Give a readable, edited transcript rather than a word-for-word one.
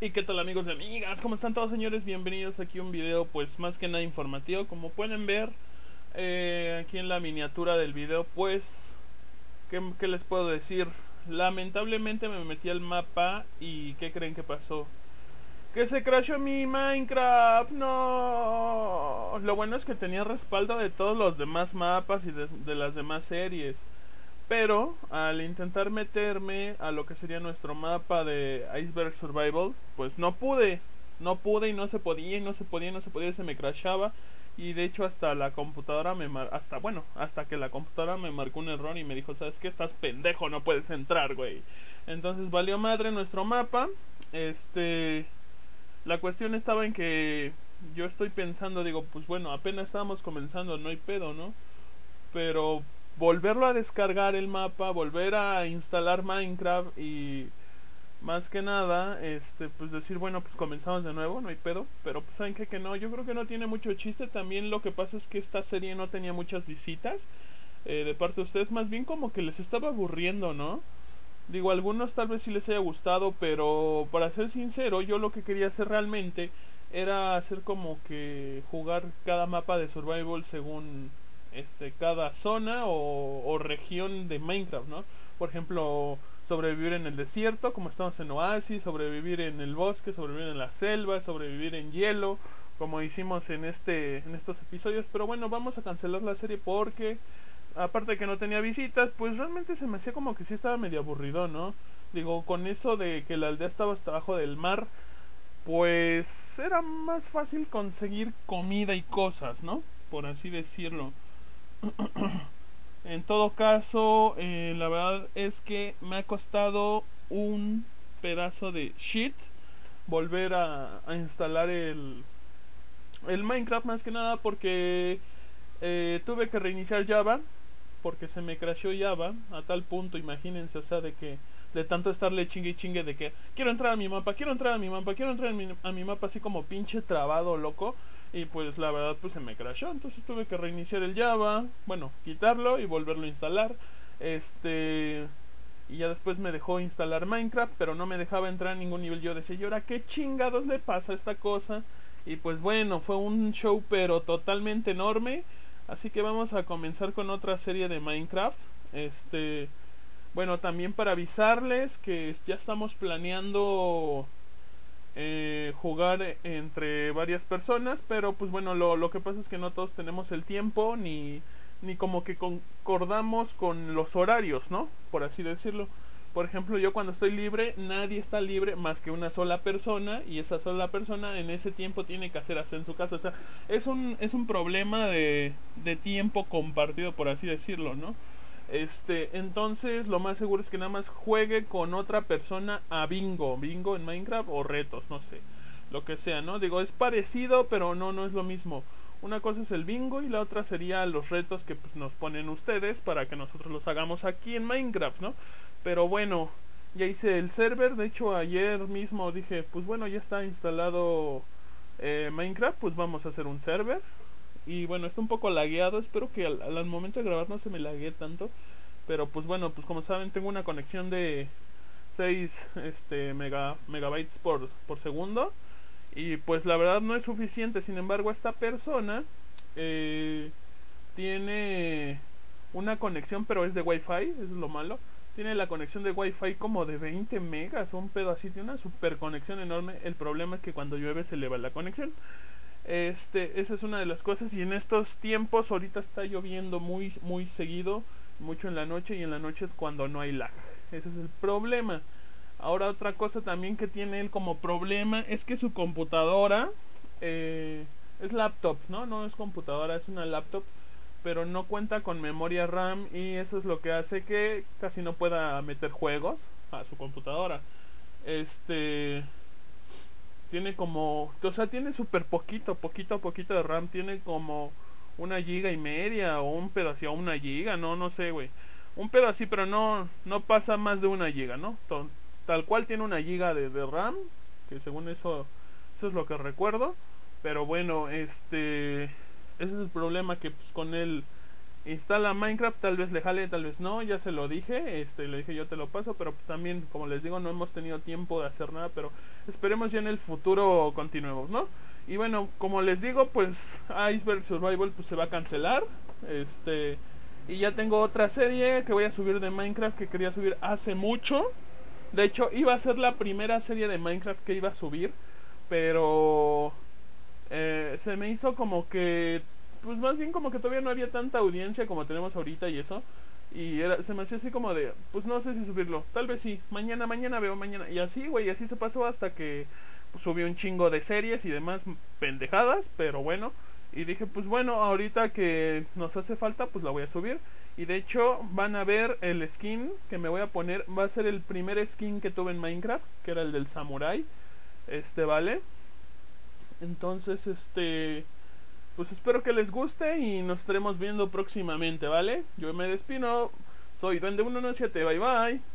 Y qué tal, amigos y amigas, ¿cómo están todos, señores? Bienvenidos aquí a un video pues más que nada informativo. Como pueden ver aquí en la miniatura del video, pues ¿qué les puedo decir? Lamentablemente me metí al mapa y ¿qué creen que pasó? ¡Que se crashó mi Minecraft! ¡No! Lo bueno es que tenía respaldo de todos los demás mapas y de las demás series. Pero al intentar meterme a lo que sería nuestro mapa de Iceberg Survival, pues no pude y no se podía, se me crashaba. Y de hecho hasta la computadora hasta que la computadora me marcó un error y me dijo: ¿sabes qué? Estás pendejo, no puedes entrar, güey. Entonces valió madre nuestro mapa. La cuestión estaba en que yo estoy pensando, digo, pues bueno, apenas estábamos comenzando, no hay pedo, ¿no? Pero volverlo a descargar el mapa, volver a instalar Minecraft y más que nada, pues decir, bueno, pues comenzamos de nuevo, no hay pedo. Pero pues saben que no, yo creo que no tiene mucho chiste. También lo que pasa es que esta serie no tenía muchas visitas de parte de ustedes, más bien como que les estaba aburriendo, ¿no? Digo, a algunos tal vez sí les haya gustado, pero para ser sincero, yo lo que quería hacer realmente era hacer como que jugar cada mapa de survival según cada zona o región de Minecraft, ¿no? Por ejemplo, sobrevivir en el desierto, como estamos en Oasis, sobrevivir en el bosque, sobrevivir en la selva, sobrevivir en hielo, como hicimos en estos episodios. Pero bueno, vamos a cancelar la serie porque aparte de que no tenía visitas, pues realmente se me hacía como que sí estaba medio aburrido, ¿no? Digo, con eso de que la aldea estaba hasta abajo del mar, pues era más fácil conseguir comida y cosas, ¿no? Por así decirlo. En todo caso, la verdad es que me ha costado un pedazo de shit volver a instalar el Minecraft, más que nada porque tuve que reiniciar Java porque se me crashó Java a tal punto, imagínense, o sea, de que de tanto estarle chingue y chingue de que quiero entrar a mi mapa, así como pinche trabado, loco. Y pues la verdad, pues se me crashó, entonces tuve que reiniciar el Java, bueno, quitarlo y volverlo a instalar. Y ya después me dejó instalar Minecraft, pero no me dejaba entrar a ningún nivel. Yo decía, ¿y ahora qué chingados le pasa a esta cosa? Y pues bueno, fue un show pero totalmente enorme. Así que vamos a comenzar con otra serie de Minecraft. Bueno, también para avisarles que ya estamos planeando jugar entre varias personas. Pero pues bueno, lo que pasa es que no todos tenemos el tiempo, ni como que concordamos con los horarios, ¿no? Por así decirlo. Por ejemplo, yo cuando estoy libre, nadie está libre más que una sola persona, y esa sola persona en ese tiempo tiene que hacer en su casa. O sea, es un problema de tiempo compartido, por así decirlo, ¿no? Entonces lo más seguro es que nada más juegue con otra persona a bingo en Minecraft o retos, no sé, lo que sea, ¿no? Digo, es parecido, pero no es lo mismo. Una cosa es el bingo y la otra sería los retos que pues nos ponen ustedes para que nosotros los hagamos aquí en Minecraft, ¿no? Pero bueno, ya hice el server. De hecho, ayer mismo dije, pues bueno, ya está instalado Minecraft, pues vamos a hacer un server. Y bueno, está un poco lagueado, espero que al momento de grabar no se me laguee tanto. Pero pues bueno, pues como saben, tengo una conexión de 6 megabytes por segundo. Y pues la verdad no es suficiente. Sin embargo, esta persona tiene una conexión, pero es de Wi-Fi, es lo malo. Tiene la conexión de Wi-Fi como de 20 megas, un pedo así, tiene una super conexión enorme. El problema es que cuando llueve se le va la conexión. Esa es una de las cosas, y en estos tiempos ahorita está lloviendo muy seguido, mucho en la noche, y en la noche es cuando no hay lag. Ese es el problema. Ahora, otra cosa también que tiene él como problema es que su computadora es laptop, no es computadora, es una laptop, pero no cuenta con memoria RAM, y eso es lo que hace que casi no pueda meter juegos a su computadora. Tiene como, o sea, tiene súper poquito de RAM, tiene como 1,5 GB o un pedacito, 1 GB, no sé, güey, un pedacito, pero no pasa más de 1 GB, ¿no? Tal cual tiene 1 GB de RAM, que según eso es lo que recuerdo. Pero bueno, ese es el problema, que pues con él Instala Minecraft, tal vez le jale, tal vez no, ya se lo dije, le dije yo te lo paso, pero también, como les digo, no hemos tenido tiempo de hacer nada, pero esperemos ya en el futuro continuemos, ¿no? Y bueno, como les digo, pues Iceberg Survival pues se va a cancelar, y ya tengo otra serie que voy a subir de Minecraft que quería subir hace mucho. De hecho, iba a ser la primera serie de Minecraft que iba a subir, pero se me hizo como que, pues más bien como que todavía no había tanta audiencia como tenemos ahorita y eso. Y se me hacía así como de, pues no sé si subirlo, tal vez sí, mañana veo, mañana. Y así, güey, así se pasó hasta que pues, subí un chingo de series y demás pendejadas, pero bueno. Y dije, pues bueno, ahorita que nos hace falta, pues la voy a subir. Y de hecho, van a ver el skin que me voy a poner. Va a ser el primer skin que tuve en Minecraft, que era el del samurai. Vale. Entonces, pues espero que les guste y nos estaremos viendo próximamente, ¿vale? Yo me despido. Soy Duende117, bye bye.